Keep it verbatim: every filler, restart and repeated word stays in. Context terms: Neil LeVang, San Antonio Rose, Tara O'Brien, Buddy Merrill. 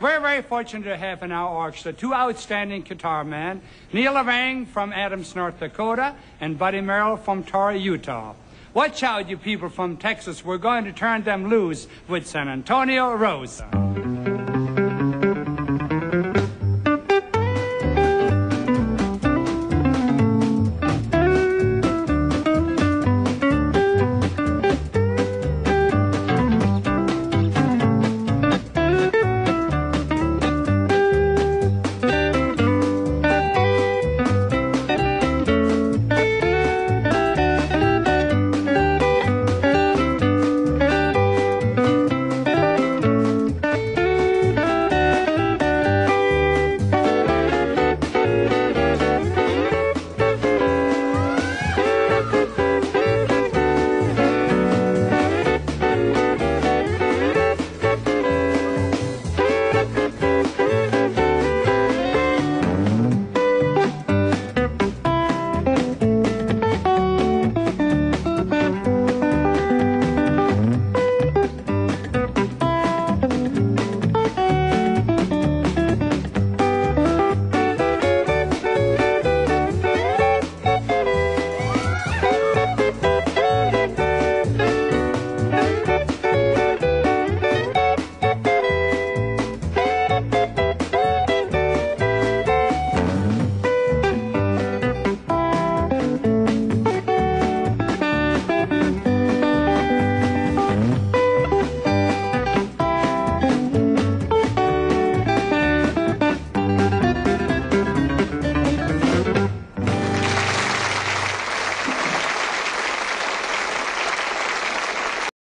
We're very fortunate to have in our orchestra two outstanding guitar men, Neil LeVang from Adams, North Dakota, and Buddy Merrill from Torrey, Utah. Watch out, you people from Texas. We're going to turn them loose with San Antonio Rose.